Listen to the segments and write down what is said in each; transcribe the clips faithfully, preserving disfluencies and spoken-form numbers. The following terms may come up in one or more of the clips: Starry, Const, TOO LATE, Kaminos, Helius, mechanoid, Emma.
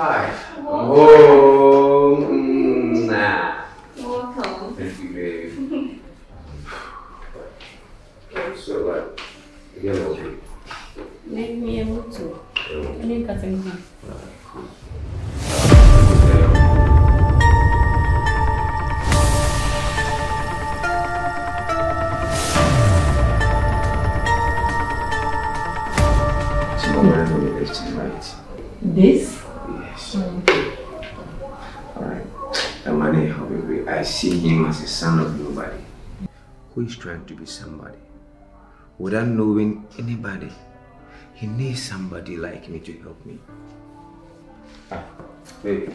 five. Om Namah. Welcome. Thank you, baby. So like, you know, make me a mutu. I need cutting hand. Right. This? Yes. Mm. Alright. The man in Habibi, I see him as a son of nobody who is trying to be somebody without knowing anybody. He needs somebody like me to help me. Ah, baby.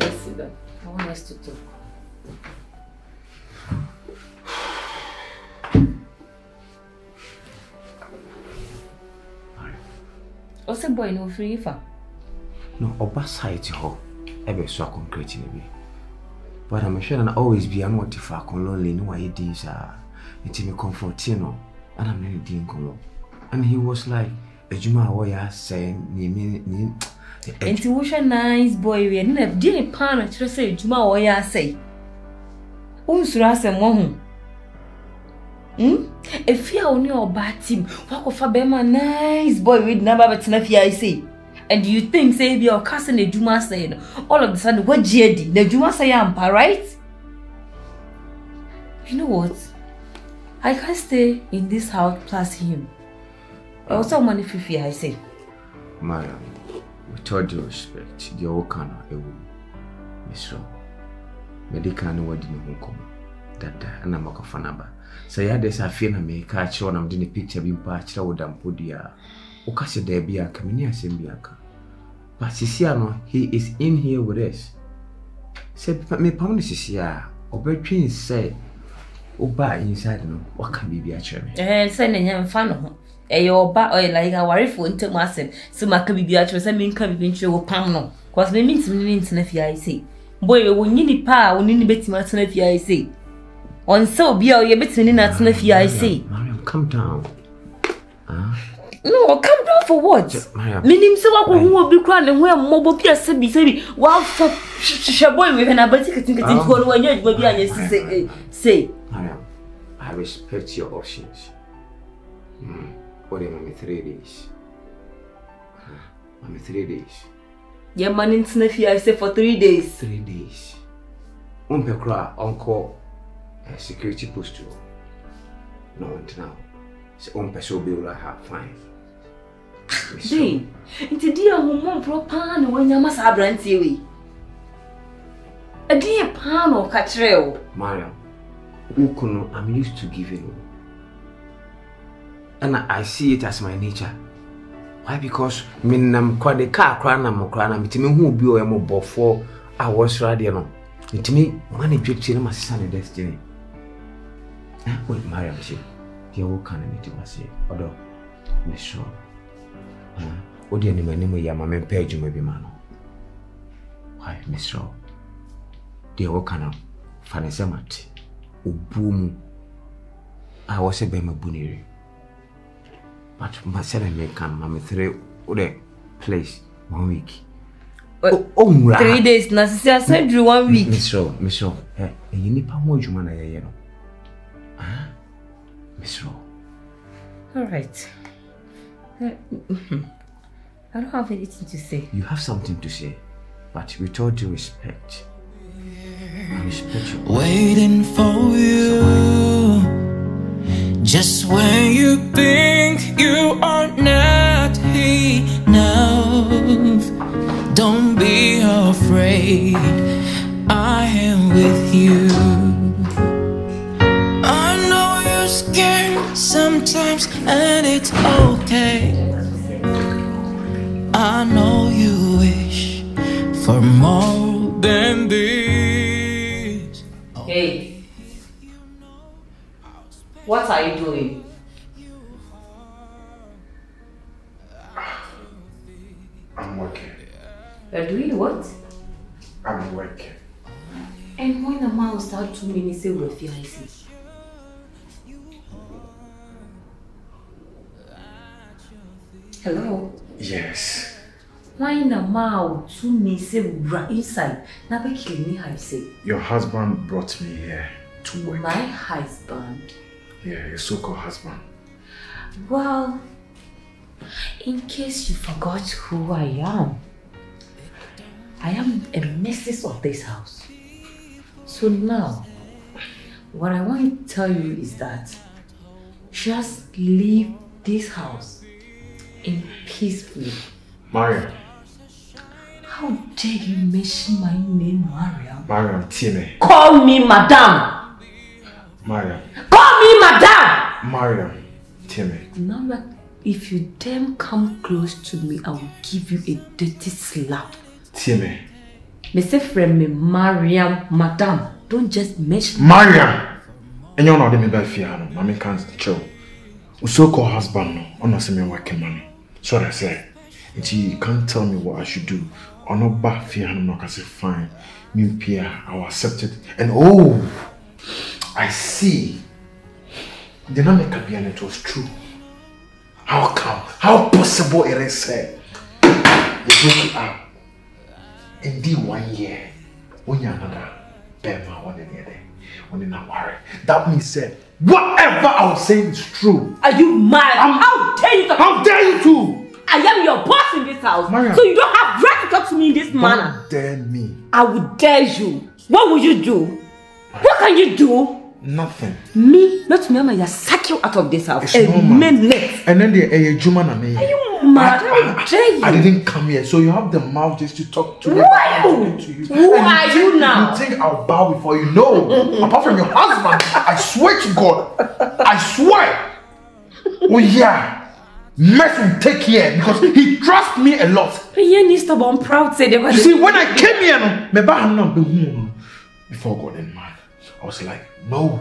Let's sit down. I want us to talk. What's a boy no free for? No, Oba side ho. Ebe so concrete maybe. But I'm sure I always be an what if I can lonely no why these are it's me comforting no and I'm really doing color. And he was like Ejuma Oya saying ni ni and he was a nice boy we and have did a pan to say Ejuma Oya say. Unsura say mo hu. Hmm? If you only or bad team, walk off a nice boy with never bet enough I say. And you think say be your cousin the Juma saying all of a sudden what J D the Juma say ampa, right? You know what? I can't stay in this house plus him. I also money fifi I say. Madam, with all due respect, the old canoe a woman. Miss Rob. Medicano what didn't come. Dada, ana makafanaba. Saya desa fina me catch one am dini picture bimpa chira odampodia. Okase de bia kamini asembiaka. But sisiano he is in here with us. Say me pamne sisia obetwin say oba inside no waka bibia chere. Eh say na nya mfa no ho. Eh oba o like awarefo ntem asem. So maka bibia chere say me nka bibia chere wo pam no. Cause me mint me ntina fia say. Boy wo nyini pa wo nini betima tena fia say. On so be all your bits in that sniffy, I see. Mariam, come down. Huh? No, come down for what? Meaning, so I will be crying and wear mobile pierce, be said, while for Shaboy with an abatic ticket in one way, you will be honest. Say, Mariam, I respect your options. Hmm, what am I three days? I'm three days. Your man in sniffy, I say, for three days. Three days. Umpe cry, uncle. A security post too. No one now. So one person will be have fine. Hey, it's a dear woman proper when you must have run away. A dear pan or catrell. Mariam, I'm used to giving. And I see it as my nature. Why? Because when I'm quite a car, crying, I'm crying, it's me who be or before I was radiant. It's me, money drips in my son's destiny. Wait, Mariam, she, you will come and meet us here. Although, Miss Shaw, what do you mean when you are my main page? You may be man. Why, Miss Shaw, you will come up. Fanisamat, Ubumu. I was a bema buniri. But my seven may come, my three, Ode, place, one week. Oh, oh, three days, Nassia said you one week. Miss Shaw, Miss Shaw, eh, you need to watch you, man, I know. Ah, Miss Rowe. Alright. I don't have anything to say. You have something to say, but with all due respect, I respect you. Waiting for you, just when you think you are not enough, don't be afraid, I am with you. Sometimes, and it's okay. I know you wish for more than this. Hey, what are you doing? I'm working. You're doing what? I'm working. And when a man will start two minutes, he will feel I see. Hello? Yes. Why na mao tu me se ra inside? Na be killing I say. Your husband brought me here to work. My husband? Yeah, your so-called husband. Well, in case you forgot who I am, I am a mistress of this house. So now, what I want to tell you is that just leave this house in peacefully. Mariam. How dare you mention my name, Mariam? Mariam, Time. Call me Madam. Mariam. Call me Madam. Mariam, Time. Now, if you damn come close to me, I will give you a dirty slap. Time. Mister Fremi, Mariam, Madam. Don't just mention Mariam. Anyone of them is by Fiano. Mommy can't chill. So-called husband, I'm not saying working, mommy. So I say. You can't tell me what I should do. I'm not back here and I'm not fine. Me Pierre, I will accept it. And oh, I see. The name Kabian, it was true. How come? How possible it is said? You broke it up. Indeed, one year, when you're another, bear my one in the other, one in a worry. That means said, whatever I was saying is true. Are you mad? I'm, how dare you? How dare you too? I am your boss in this house, Mariam, so you don't have right to talk to me in this don't manner. Don't dare me. I would dare you. What would you do? Mariam. What can you do? Nothing. Me? Not remember, I sack you out of this house. It's a minute. And then the a human and me. Are you mad? I, I, I dare you. I didn't come here, so you have the mouth just to talk to me. Who are you? To you. Who and are you, you now? You think I'll bow before you? No. Apart from your husband, I swear to God. I swear. Oh yeah. Mess and take care because he trusts me a lot. I'm proud to say that. You see, when I came here, no, before God and man, I was like, no,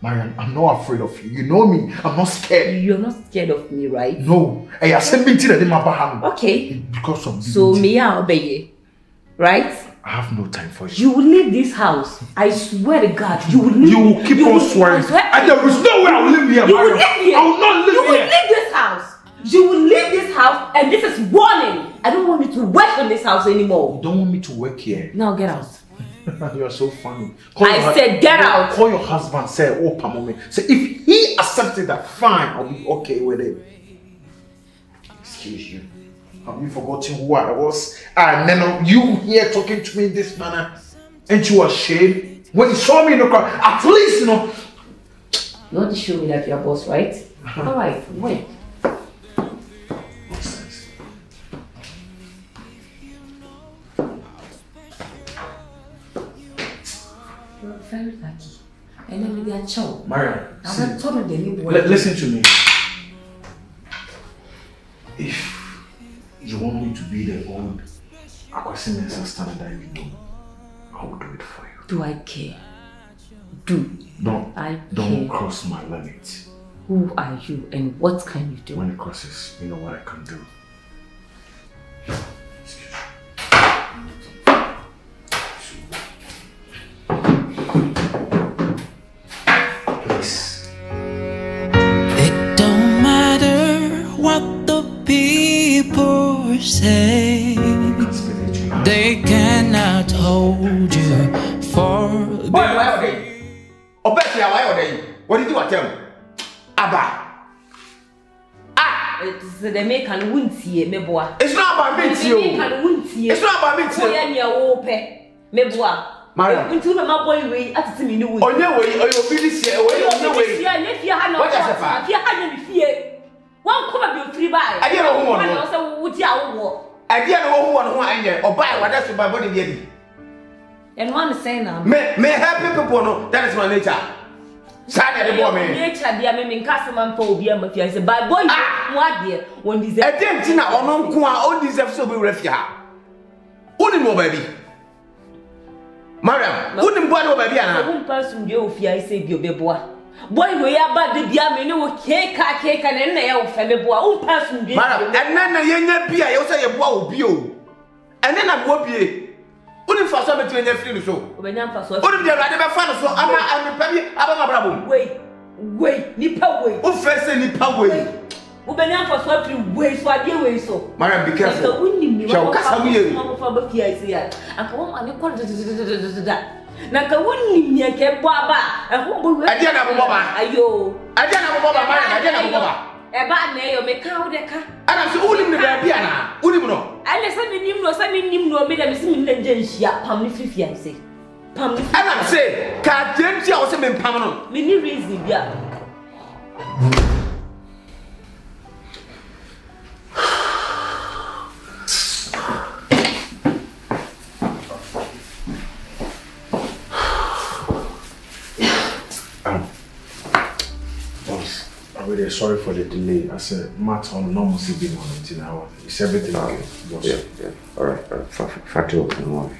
Mariam, I'm not afraid of you. You know me, I'm not scared. You're not scared of me, right? No. I sent me to the Baham. Okay. Because of so me, I obey you, right? I have no time for you. You will leave this house. I swear to God, you will leave. You will keep you on will swearing. Swear. And there is no way I will live here, you Mariam. Will live here. I will not live you here. You will leave this house. You will leave this house, and this is warning. I don't want you to work in this house anymore. You don't want me to work here. Now get out. You are so funny. Call I said get out. Call your husband. Say, oh, Pamome. Say, if he accepted that, fine. I'll be okay with it. Excuse you. Have you forgotten who I was? And then you here talking to me in this manner. Ain't you ashamed? When you saw me in the crowd, at least you know. Not to show me that you're boss, right? All right. Wait. Very lucky. And then we are chill. Mariam, I'm told the new boy. Listen to me. If you want me to be the old Aquasimesa standard that you do, I will do it for you. Do I care? Do. Don't, I don't care. Cross my limit. Who are you and what can you do? When it crosses, you know what I can do. Say they cannot hold you for. Boy, why are they? Obeti, why are they? What did you tell me? Abba. Ah, it's the make and wound here, me boy. It's not about me, it's you. It's not about me, it's you. Boy, I'm your ope, me boy. Mariam, until my boy way, at the minute. On your way, or you'll be this year. On your way, if you had no if you had any fear. One could be free by. I didn't know who I was. I didn't know who I was. Or buy what that's my body. And one saying, may happy people know that is my nature. Saturday morning, nature, dear, meaning customer for Biamma. Yes, by boy, what dear? When this Argentina or non Kua, all these have so be refia. Only more baby. Madam, wouldn't buy over here. I won't pass from you if I say you be boy. Boy, we are bad. The beer menu will cake, cake, and then they will feel boy. Who pass me? And then I hear beer. You say you boy will be you. And then I go beer. Only for some between the three so. Only the other be fun so. I'm I'm the baby. I'm a bravo. Wait, wait. Nipa wait. Who first say nipa wait? Madam, be careful. Shall Cassamu? I and I say, can't change your seven pound. Many reasons, yeah. I'm really sorry for the delay. I said, Matt on normal C B on it now. It's everything okay. Yeah, yeah. All right, all right. Factory open one.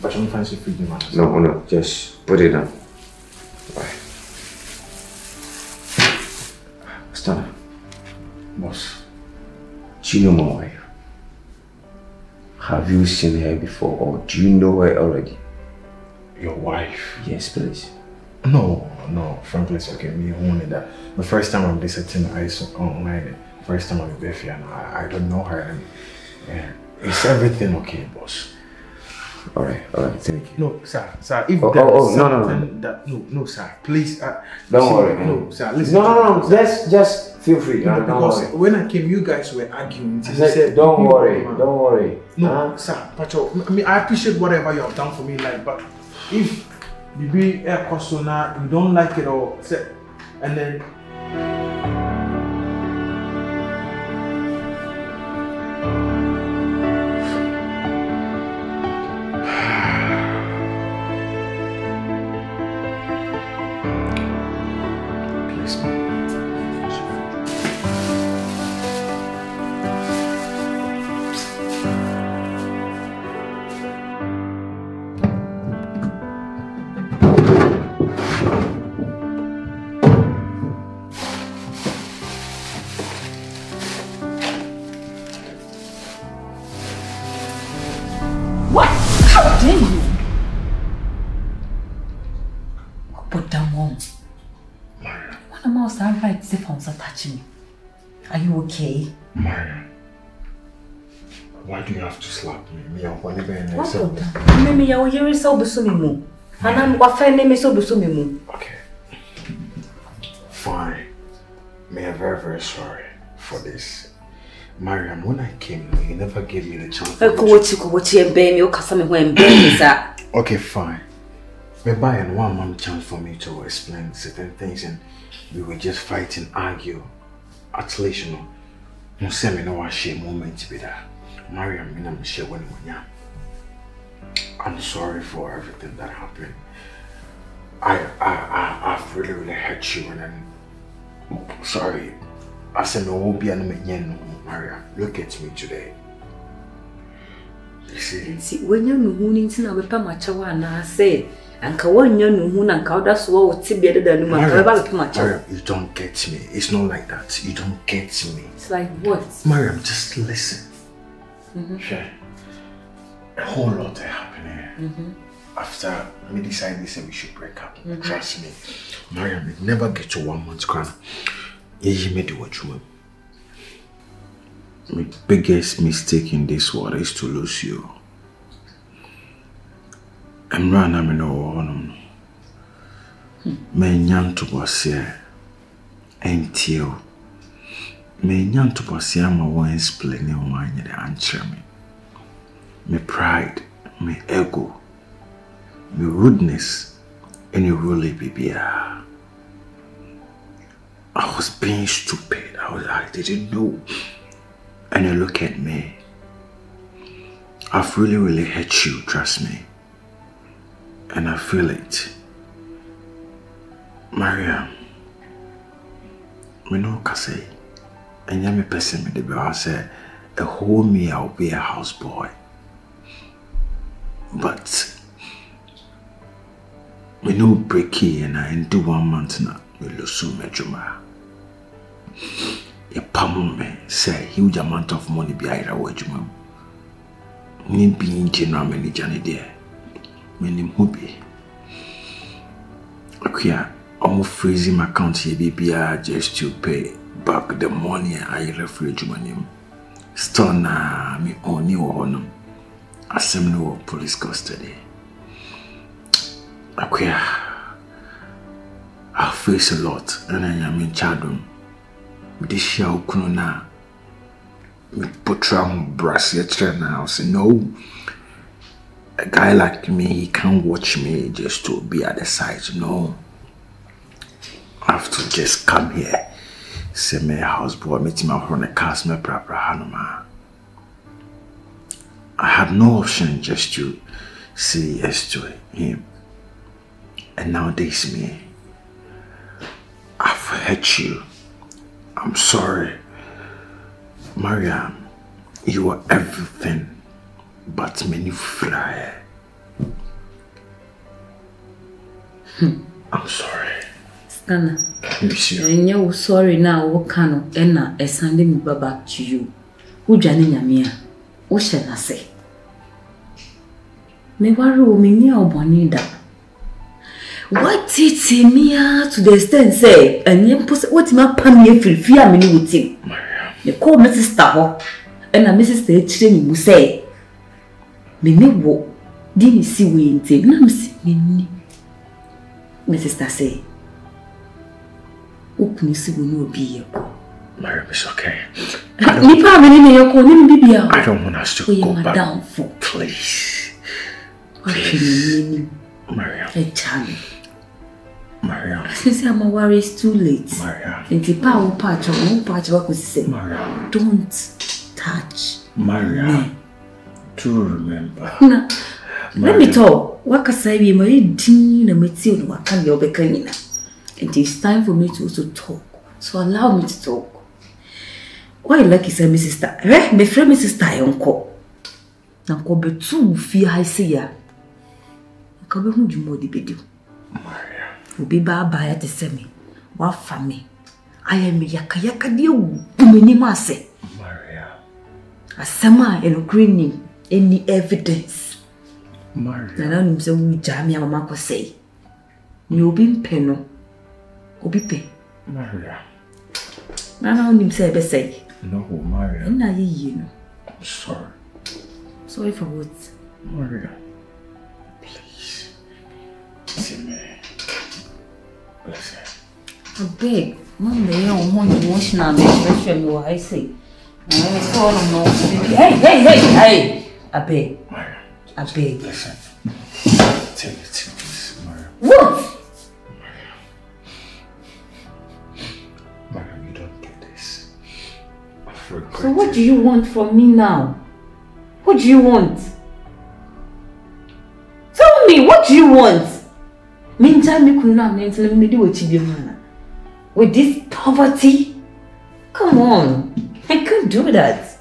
But I'm fancy feeding you, man. No, no, just put it down. Bye. Stand up. Boss, do you know my wife? Have you seen her before or do you know her already? Your wife? Yes, please. No, no, frankly, it's okay. Me only that. The first time I'm visiting, I saw online. The first time I'm with Bethia, and I, I don't know her. And, yeah. Is everything okay, boss? All right, all right, thank you. No, sir, sir, if oh, there oh, is no, no, no. That, no, no, sir, please. Uh, don't sorry, worry, no, sir, listen. No, no, no, let's just feel free. No, no, because don't worry. When I came, you guys were arguing. I said, said, don't worry, don't worry. No, uh-huh. Sir, Pacho, I mean, I appreciate whatever you have done for me, like, but if you be a persona, you don't like it or, and then. Me. Are you okay? Maya, why do you have to slap me? Me, I'm going to be in myself. Mimi, I'm hearing so busumi. And I'm offending me so busumi. Okay. Fine. Me, I'm very, very sorry for this. Mariam, when I came, you never gave me the chance. Okay, fine. Maybe and one more chance for me to explain certain things and we were just fighting, argue. At least, you know, no seminar share moment be that. Mariam, I'm share when I'm sorry for everything that happened. I, I, I, I've really, really hurt you, and I'm sorry. I said, no, we'll be an American. Mariam, look at me today. You see? See, when you're mooning, I'll be my child, and I say. And Mariam, you don't get me. It's not like that. You don't get me. It's like what? Mariam, just listen. Mm-hmm. Sure. A whole lot happened here. Mm-hmm. After we decided they said we should break up. Mm-hmm. Trust me. Mariam, it never get to one month crown. You made it what you want. My biggest mistake in this world is to lose you. I'm not a man or no. Men young to pass here and teal. Men young to pass here, my one's plenty of wine and answer me. My pride, my ego, my rudeness, and you really be I was being stupid. I was, I didn't know. And you look at me. I've really, really hurt you, trust me. And I feel it. Mariam, me no kase. Anya me person me debe I say a whole me I'll be a houseboy. But me no breaky and I do one month na me losu me juma. E pam me say huge amount of money be I rawo juma. Me be general manager ni there. My name Hubie. Okay, I'm freezing my account here, B B R, just to pay back the money I refuge manim. Stona mi oni wonum. Assembly of police custody. Akia, I face a lot, and I am in chadum. This year, Kununa, we put around brassiere now. Say no, a guy like me, he can't watch me just to be at the side. No, I have to just come here. Say my houseboy, meet him out on the cast, my proper Hanuma. I had no option just to say yes to him. And nowadays, me, I've hurt you. I'm sorry. Mariam, you are everything but many fly. Hmm. I'm sorry. Stana. Monsieur. And you're sorry now, what kind of Enna is sending me back to you? Who Janina Mia? What shall I say? Me worry, me or Bonida. What it's me to the extent say, and you put what my pammy feel fear me with him. You call Missus Taho, and I misses the train you say. Me me walk, didn't see we in him, no miss me. Missus Tassay, who can you see will not be here? Mariam, it's okay. I don't want us to go back down for please. Please. Mariam. Hey, Charlie. Mariam. Since I'm worried, it's too late. Mariam. And the power patch, one patch, what could say? Mariam. Don't touch. Mariam. To remember. No. Let me talk. What can I say? My dear, I'm telling you, what can you be doing? And it's time for me to also talk. So allow me to talk. Why like you say, my sister? Eh, my friend, my sister, I'm called. I'm called by two fear I see ya. Kabe hu djumo de bedu Maria obi ba ba ya tsemi wa fami ayemi yakayaka de wu meni ma se Maria asama eloquini any evidence Maria na no mse wu jamia mama ko sei ni obi mpe no obi pe Maria na na no mse be sei no Maria na yiyi no sorry sorry for what Maria I beg, Mom, they are one emotional expression. I say, I saw no. Hey, hey, hey, hey! I beg, I beg. Listen, take it, Maria. What? Maria, you don't get this. So, what do you want from me now? What do you want? Tell me, what do you want? Meantime, me could not do what you do. With this poverty? Come on. I can't do that.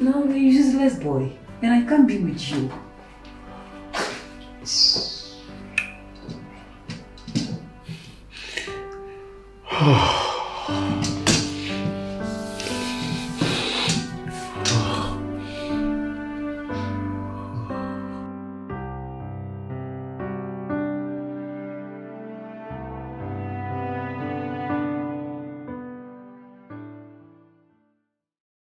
No, you're useless boy. And I can't be with you.